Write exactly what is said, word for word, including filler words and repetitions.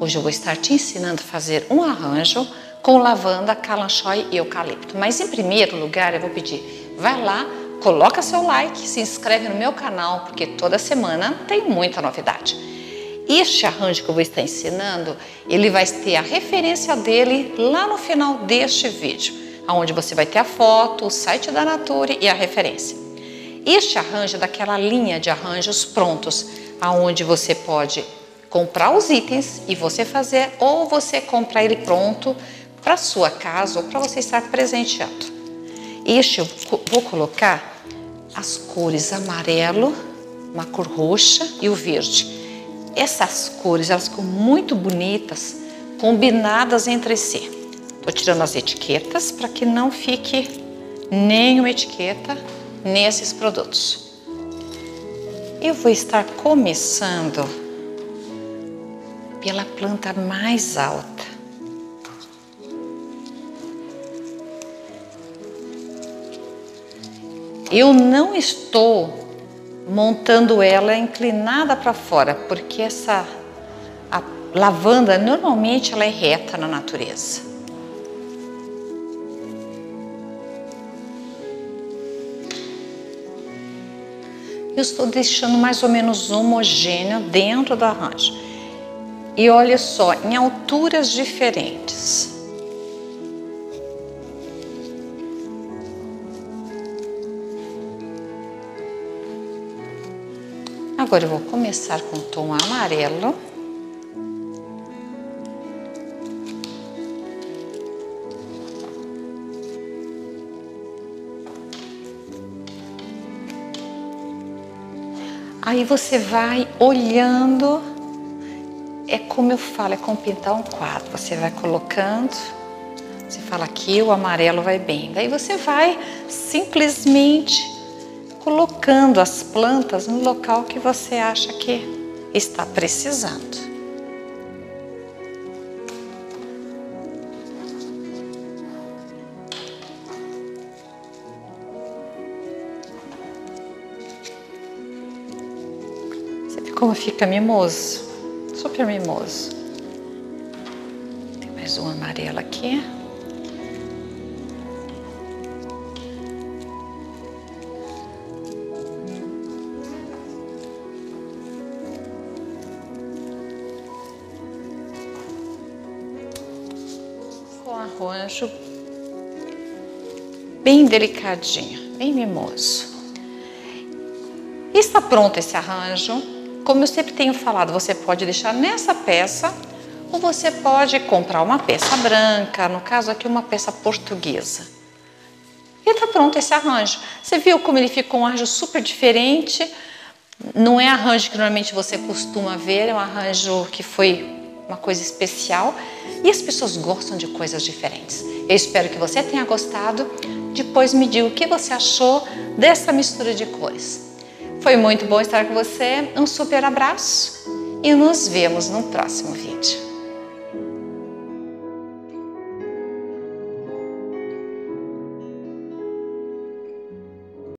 Hoje eu vou estar te ensinando a fazer um arranjo com lavanda, calanchoe e eucalipto. Mas em primeiro lugar eu vou pedir, vai lá, coloca seu like, se inscreve no meu canal, porque toda semana tem muita novidade. Este arranjo que eu vou estar ensinando, ele vai ter a referência dele lá no final deste vídeo, onde você vai ter a foto, o site da Nature e a referência. Este arranjo é daquela linha de arranjos prontos, aonde você pode comprar os itens e você fazer, ou você comprar ele pronto para sua casa ou para você estar presenteando. Este eu vou colocar as cores amarelo, uma cor roxa e o verde. Essas cores, elas ficam muito bonitas, combinadas entre si. Tô tirando as etiquetas para que não fique nenhuma etiqueta nesses produtos. Eu vou estar começando pela planta mais alta. Eu não estou montando ela inclinada para fora, porque essa a lavanda normalmente ela é reta na natureza. Eu estou deixando mais ou menos homogêneo dentro do arranjo. E olha só, em alturas diferentes. Agora eu vou começar com o tom amarelo. Aí você vai olhando, é como eu falo, é como pintar um quadro. Você vai colocando, você fala aqui o amarelo vai bem. Daí você vai simplesmente colocando as plantas no local que você acha que está precisando. Você vê como fica mimoso, super mimoso. Tem mais um amarelo aqui. Arranjo bem delicadinho, bem mimoso. Está pronto esse arranjo. Como eu sempre tenho falado, você pode deixar nessa peça ou você pode comprar uma peça branca, no caso aqui uma peça portuguesa. E está pronto esse arranjo. Você viu como ele ficou um arranjo super diferente? Não é arranjo que normalmente você costuma ver, é um arranjo que foi uma coisa especial. E as pessoas gostam de coisas diferentes. Eu espero que você tenha gostado. Depois me diga o que você achou dessa mistura de cores. Foi muito bom estar com você. Um super abraço e nos vemos no próximo vídeo.